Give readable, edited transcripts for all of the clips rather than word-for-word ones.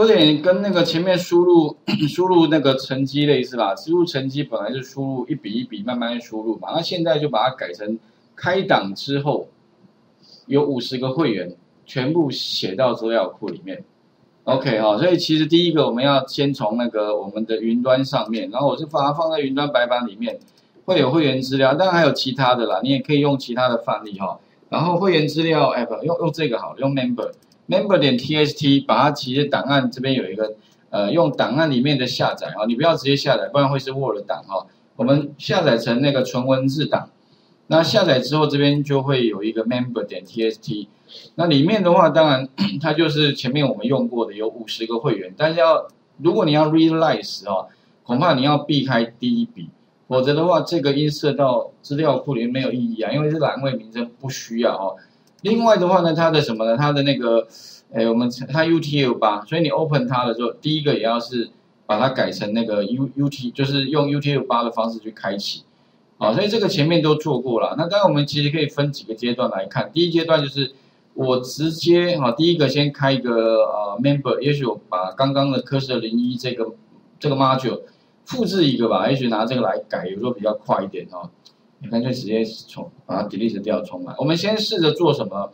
有点跟那个前面输入那个乘积类似吧，输入乘积本来是输入一笔一笔慢慢输入嘛，那现在就把它改成开档之后有50个会员全部写到资料库里面。OK 哈、哦，所以其实第一个我们要先从那个我们的云端上面，然后我是把它放在云端白板里面，会有会员资料，当然还有其他的啦，你也可以用其他的范例哈、哦。然后会员资料 app 用这个好了，用 member。 member.txt 把它其实档案这边有一个用档案里面的下载啊，你不要直接下载，不然会是 Word 档哈。我们下载成那个纯文字档，那下载之后这边就会有一个 member.txt， 那里面的话当然它就是前面我们用过的有50个会员，但是如果你要 realize 啊，恐怕你要避开第一笔，否则的话这个映射到资料库里面没有意义啊，因为是栏位名称不需要哈。 另外的话呢，它的什么呢？它的那个，它 UTF-8， 所以你 open 它的时候，第一个也要是把它改成那个 就是用 UTF-8 的方式去开启，啊，所以这个前面都做过了。那当然我们其实可以分几个阶段来看，第一阶段就是我直接啊，第一个先开一个member， 也许我把刚刚的 cursor01 这个 module 复制一个吧，也许拿这个来改，有时候比较快一点哦。 干脆直接把它 delete 掉，重来。我们先试着做什么，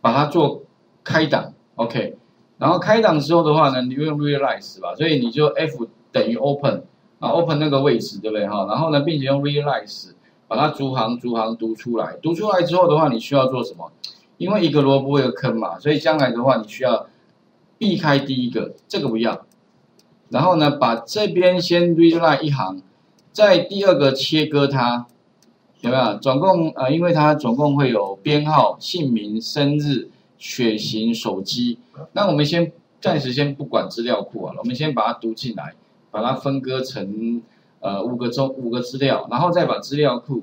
把它做开档 ，OK。然后开档之后的话呢，你用 realize 吧，所以你就 F 等于 open 啊 ，open 那个位置，对不对哈？然后呢，并且用 realize 把它逐行逐行读出来。读出来之后的话，你需要做什么？因为一个萝卜一个坑嘛，所以将来的话，你需要避开第一个，这个不要。然后呢，把这边先 realize 一行，在第二个切割它。 有没有？总共因为它总共会有编号、姓名、生日、血型、手机。那我们暂时先不管资料库啊，我们先把它读进来，把它分割成五个资料，然后再把资料库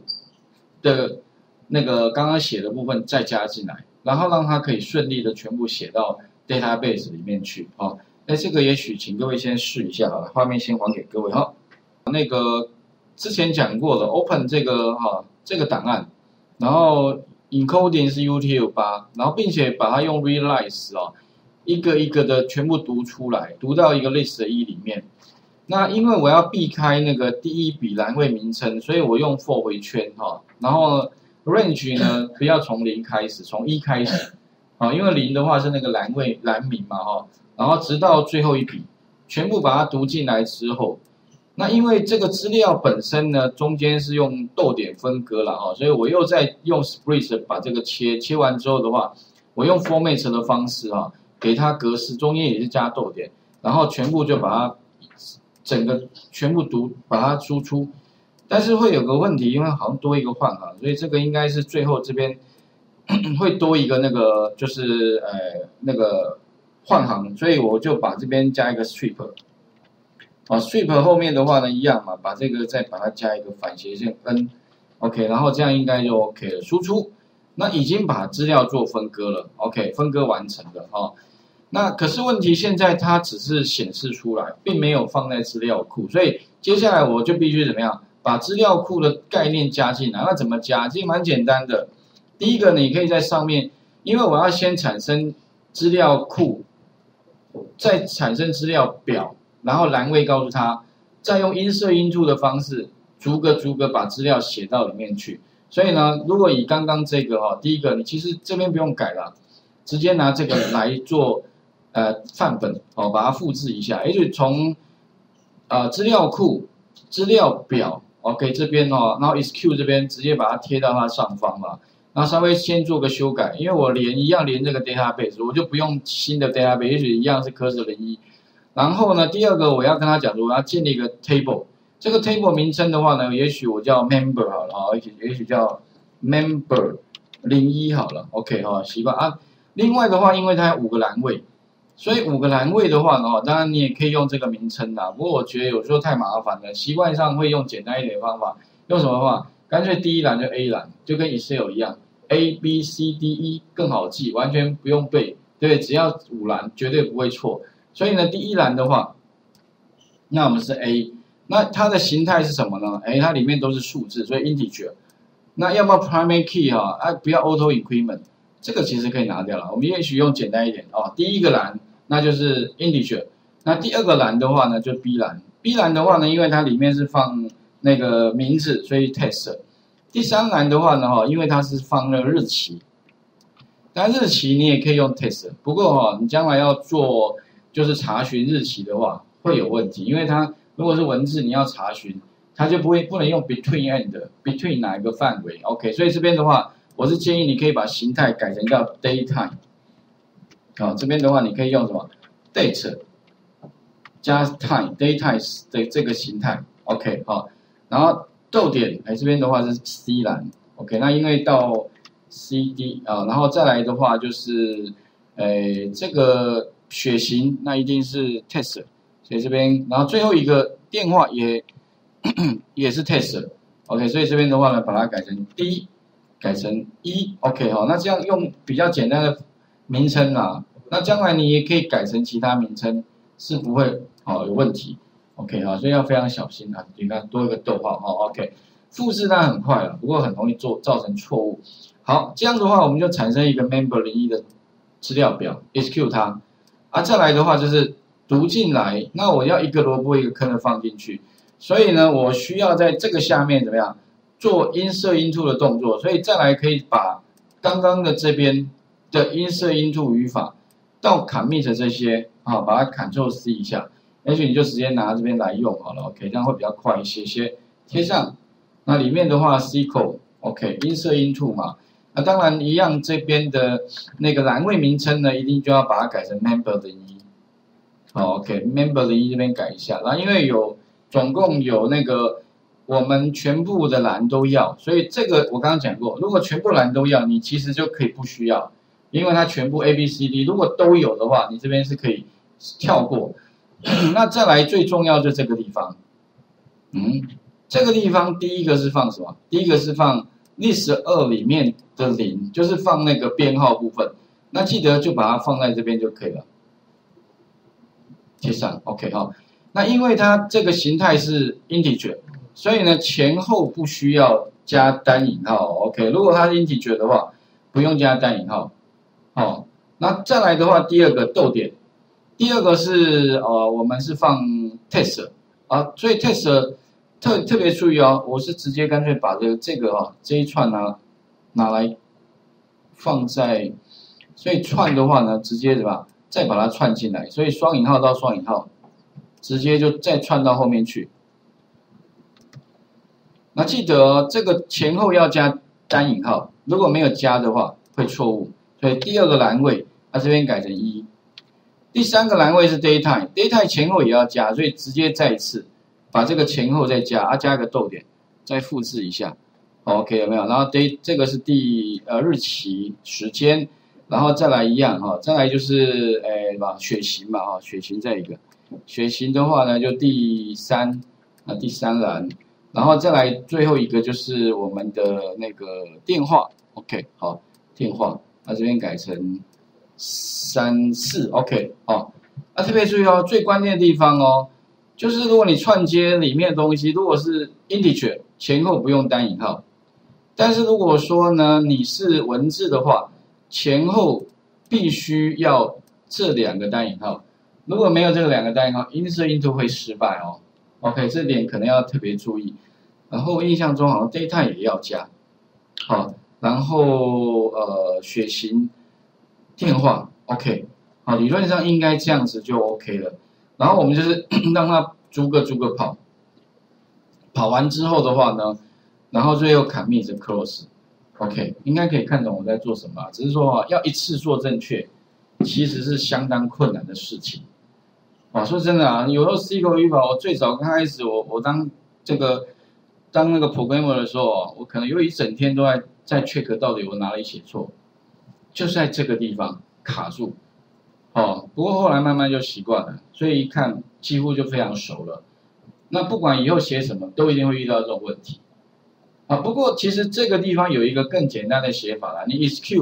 的那个刚刚写的部分再加进来，然后让它可以顺利的全部写到 database 里面去哦。那这个也许请各位先试一下好了，画面先还给各位哈、哦。那个。 之前讲过了 ，open 这个哈、这个档案，然后 encoding 是 UTF-8， 然后并且把它用 realize 啊、一个一个的全部读出来，读到一个 list1 里面。那因为我要避开那个第一笔栏位名称，所以我用 for 回圈哈、然后 range 呢不要从0开始，从1开始啊、因为0的话是那个栏名嘛哈、然后直到最后一笔，全部把它读进来之后。 那因为这个资料本身呢，中间是用逗点分割了哈、所以我又在用 split 把这个切完之后的话，我用 format 的方式哈、给它格式，中间也是加逗点，然后全部就把它整个全部把它输出，但是会有个问题，因为好像多一个换行，所以这个应该是最后这边会多一个那个就是那个换行，所以我就把这边加一个 strip。 啊 ，strip 后面的话呢，一样嘛，把这个再把它加一个反斜线 n，OK， 然后这样应该就 OK 了。输出，那已经把资料做分割了 ，OK， 分割完成了哈、那可是问题现在它只是显示出来，并没有放在资料库，所以接下来我就必须怎么样，把资料库的概念加进来。那怎么加？其实蛮简单的。第一个，你可以在上面，因为我要先产生资料库，再产生资料表。 然后栏位告诉他，再用insert into的方式，逐个把资料写到里面去。所以呢，如果以刚刚这个哈、第一个你其实这边不用改了，直接拿这个来做范本哦，把它复制一下。也许从资料库、资料表 ，OK 这边哦，然后 SQ 这边直接把它贴到它上方嘛。然后稍微先做个修改，因为我一样连这个 database， 我就不用新的 database， 也许一样是 cursor01。 然后呢，第二个我要跟他讲说，我要建立一个 table。这个 table 名称的话呢，也许我叫 member 好了啊，也许叫 member01 好了 ，OK 哈、习惯啊。另外的话，因为它有5个栏位，所以5个栏位的话呢，当然你也可以用这个名称啦。不过我觉得有时候太麻烦了，习惯上会用简单一点的方法。用什么方法？干脆第一栏就 A 栏，就跟 Excel 一样 ，A B C D E 更好记，完全不用背，对，只要5栏绝对不会错。 所以呢，第一栏的话，那我们是 A， 那它的形态是什么呢？它里面都是数字，所以 integer。那要不要 primary key 哈、不要 auto increment， 这个其实可以拿掉了。我们也许用简单一点哦。第一个栏那就是 integer，那第二个栏的话呢，就 B 栏。B 栏的话呢，因为它里面是放那个名字，所以 test。第三栏的话呢，因为它是放了日期，但日期你也可以用 test。不过你将来要做就是查询日期的话，会有问题，因为它如果是文字你要查询，它就不能用 between and between 哪一个范围 ？OK， 所以这边的话，我是建议你可以把形态改成叫 daytime。 好，这边的话，你可以用什么 date 加 time daytime 的这个形态 ，OK 好，然后逗点，这边的话是 C 栏 ，OK， 那因为到 CD 啊，然后再来的话就是，这个血型那一定是 test， 所以这边，然后最后一个电话也是 test，OK， 所以这边的话呢，把它改成 D， 改成 E，OK 好，那这样用比较简单的 名称啊，那将来你也可以改成其他名称，是不会有问题。OK 啊，所以要非常小心啊，你看多一个逗号哈。OK， 复制它很快了，不过很容易造成错误。好，这样的话我们就产生一个 member01 的资料表 ，SQ 它啊，再来的话就是读进来，那我要一个萝卜一个坑的放进去，所以呢，我需要在这个下面怎么样做insert into 的动作，所以再来可以把刚刚的这边 的insert into 语法到 commit 这些啊，把它 Ctrl C 一下，也许你就直接拿这边来用好了 ，OK， 这样会比较快一些些。贴上，那里面的话 SQL OK insert into 嘛，那当然一样这边的那个栏位名称呢，一定就要把它改成 member01， 好 OK member01 这边改一下，然后因为有总共有那个我们全部的栏都要，所以这个我刚刚讲过，如果全部栏都要，你其实就可以不需要， 因为它全部 A B C D 如果都有的话，你这边是可以跳过。那再来最重要就这个地方，这个地方第一个是放什么？第一个是放 list2 里面的0，就是放那个编号部分。那记得就把它放在这边就可以了，贴上 OK 好。那因为它这个形态是 integer， 所以呢前后不需要加单引号 OK。如果它是 integer 的话，不用加单引号。 哦，那再来的话，第二个逗点，第二个是我们是放 test 啊，所以 test 特别注意哦，我是直接干脆把这一串拿来放在，所以串的话呢，直接对吧，再把它串进来，所以双引号到双引号，直接就再串到后面去。那记得这个前后要加单引号，如果没有加的话会错误。 所以第二个栏位，它这边改成1。第三个栏位是 daytime，daytime 前后也要加，所以直接再一次把这个前后再加，加个逗点，再复制一下 ，OK 有没有？然后 day 这个是日期时间，然后再来一样哈，再来就是血型嘛哈，血型再一个，血型的话呢就第三栏，然后再来最后一个就是我们的那个电话 ，OK 好电话。 那这边改成34 ，OK， 哦，那特别注意哦，最关键的地方哦，就是如果你串接里面的东西，如果是 integer 前后不用单引号，但是如果说呢你是文字的话，前后必须要这两个单引号，如果没有这两个单引号 ，insert into 会失败哦。OK， 这点可能要特别注意。然后印象中好像 data 也要加，好。 然后血型、电话 ，OK， 好，理论上应该这样子就 OK 了。然后我们就是让它逐个跑，跑完之后的话呢，然后最后 commit close，OK， 应该可以看懂我在做什么啊，只是说要一次做正确，其实是相当困难的事情。啊，说真的啊，有时候 SQL 语法，我最早刚开始我当那个 programmer 的时候啊，我可能有一整天都在 check 到底我哪里写错，就是在这个地方卡住，哦，不过后来慢慢就习惯了，所以一看几乎就非常熟了。那不管以后写什么，都一定会遇到这种问题啊。不过其实这个地方有一个更简单的写法啦，你 SQ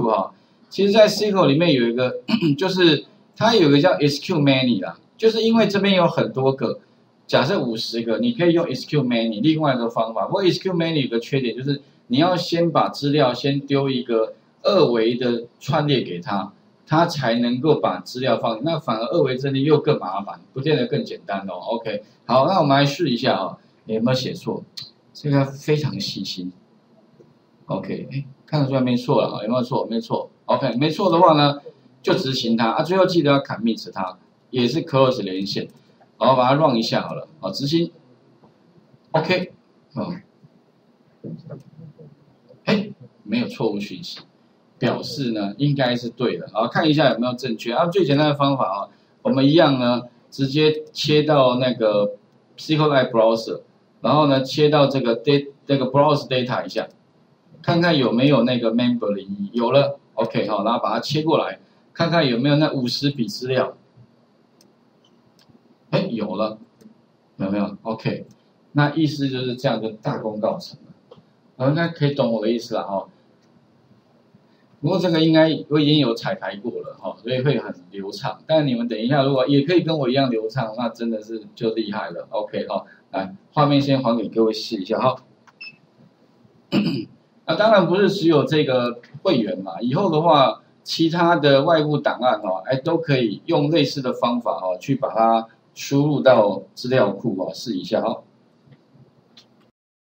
其实在 SQL 里面有一个，就是它有一个叫 SQ many 啦，就是因为这边有很多个，假设50个，你可以用 SQ many。另外一个方法，不过 SQ many 有个缺点就是。 你要先把资料先丢一个二维的串列给他，它才能够把资料放进。那反而二维阵列又更麻烦，不见得更简单哦。OK， 好，那我们来试一下哦，有没有写错？这个非常细心。OK， 哎，看得出来没错了啊？有没有错？没错。OK， 没错的话呢，就执行它啊。最后记得要 commit 它，也是 close 连线，好，把它 run 一下好了。好，执行。OK， 好。 哎，没有错误讯息，表示呢应该是对的。好，看一下有没有正确啊？最简单的方法啊，我们一样呢，直接切到那个 SQLite Browser， 然后呢切到这个 Browse Data 一下，看看有没有那个 Member 01，有了 ，OK 好，然后把它切过来，看看有没有那50笔资料。哎，有了，有没有 ？OK， 那意思就是这样就大功告成了。 应该可以懂我的意思了哈。不过这个应该我已经有彩排过了哈，所以会很流畅。但你们等一下，如果也可以跟我一样流畅，那真的是就厉害了。OK 哈，来，画面先还给各位试一下哈。那当然不是只有这个会员嘛，以后的话，其他的外部档案哦，哎都可以用类似的方法哦，去把它输入到资料库哦，试一下哈。